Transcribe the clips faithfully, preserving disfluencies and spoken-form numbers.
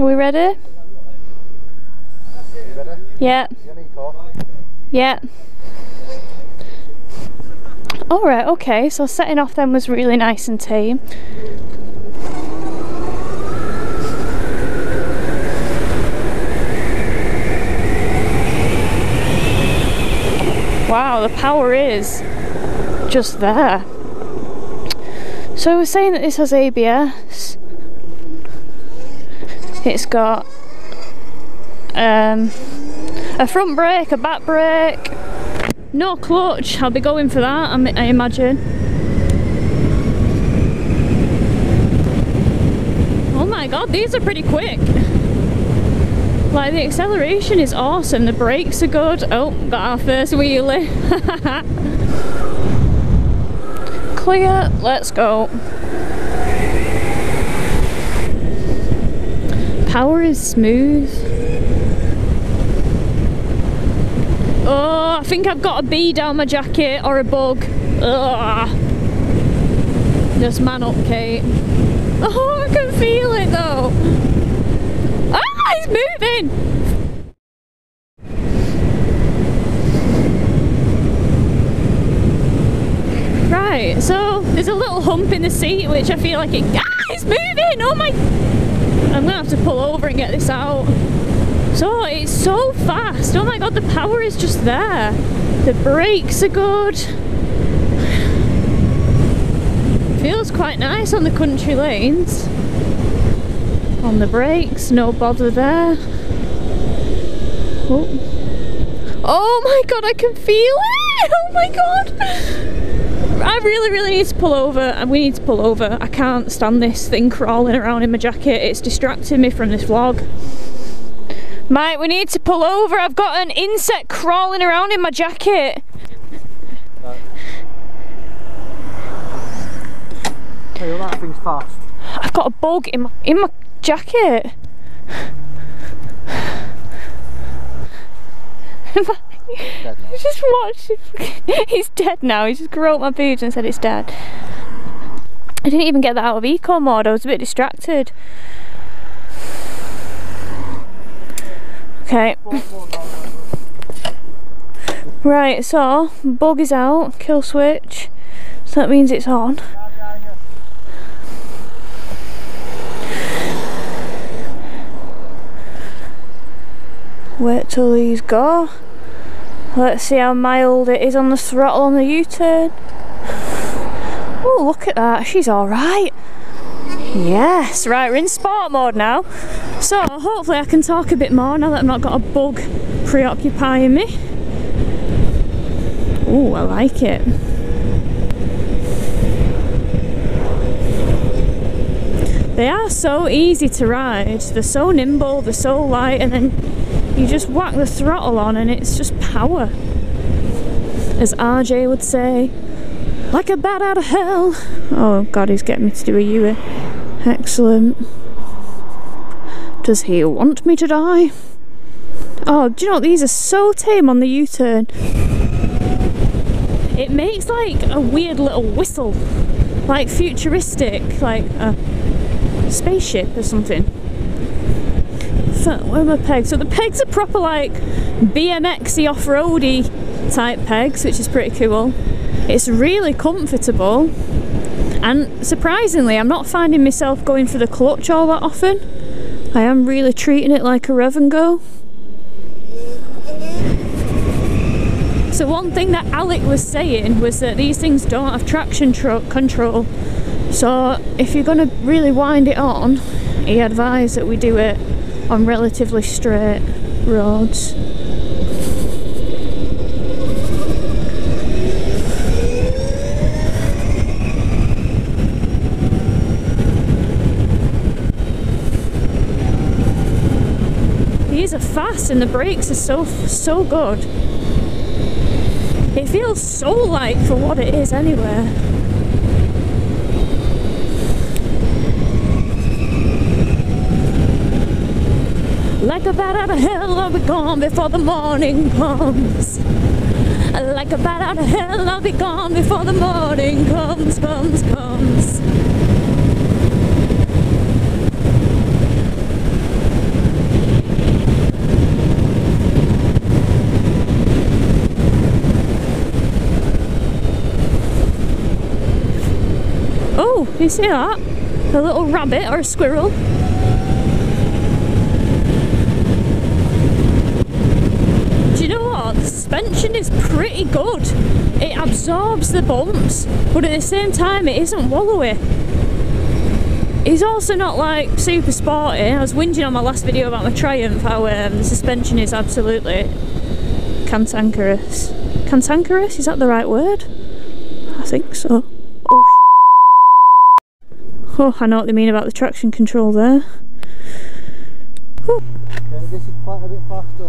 Are we ready? Yeah. Yeah. Alright, okay, so setting off then was really nice and tame. Wow, the power is just there. So we're saying that this has A B S. It's got um, a front brake, a back brake, no clutch. I'll be going for that, I imagine. Oh my god, these are pretty quick. Like, the acceleration is awesome, the brakes are good. Oh, got our first wheelie. Clear, let's go. Power is smooth. Oh, I think I've got a bee down my jacket or a bug. Ugh. Just man up, Kate. Oh, I can feel it though. It's moving! Right, so there's a little hump in the seat which I feel like it. Ah, it's moving! Oh my. I'm gonna have to pull over and get this out. So it's so fast. Oh my god, the power is just there. The brakes are good. Feels quite nice on the country lanes. On the brakes, no bother there. Oh. Oh my god, I can feel it! Oh my god! I really, really need to pull over, and we need to pull over. I can't stand this thing crawling around in my jacket. It's distracting me from this vlog. Mike, we need to pull over. I've got an insect crawling around in my jacket. No. Hey, well, that thing's fast. I've got a bug in my, in my jacket. Just watch it. He's dead now. He just groped my boobs and said it's dead. I didn't even get that out of eco mode. I was a bit distracted. Okay. Right, so bug is out. Kill switch. So that means it's on. Wait till these go. Let's see how mild it is on the throttle on the U-turn. Oh, look at that. She's all right. Yes, right, we're in sport mode now. So hopefully I can talk a bit more now that I've not got a bug preoccupying me. Oh, I like it. They are so easy to ride. They're so nimble, they're so light, and then you just whack the throttle on and it's just power. As R J would say, like a bat out of hell. Oh god, he's getting me to do a U. Excellent. Does he want me to die? Oh, do you know, these are so tame on the U-turn. It makes like a weird little whistle. Like futuristic, like a spaceship or something. Where are my pegs? So the pegs are proper like B M X-y off-roady type pegs, which is pretty cool. It's really comfortable, and surprisingly I'm not finding myself going for the clutch all that often. I am really treating it like a rev and go. So one thing that Alec was saying was that these things don't have traction control, so if you're going to really wind it on, he advised that we do it on relatively straight roads. These are fast and the brakes are so, so good. It feels so light for what it is anyway. Like a bat out of hell, I'll be gone before the morning comes. Like a bat out of hell, I'll be gone before the morning comes, comes, comes. Oh, you see that? A little rabbit or a squirrel. Do you know what? The suspension is pretty good. It absorbs the bumps, but at the same time it isn't wallowy. It's also not like super sporty. I was whinging on my last video about my Triumph how um, the suspension is absolutely cantankerous. Cantankerous? Is that the right word? I think so. Oh, sh oh, I know what they mean about the traction control there. Oh. Yeah, this is quite a bit faster.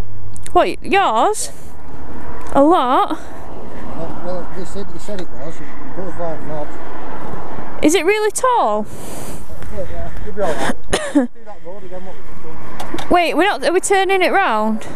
What, yours? Yeah. A lot? Well, well they said, they said it was, it was like not. Is it really tall? Wait, we're not, are we turning it round?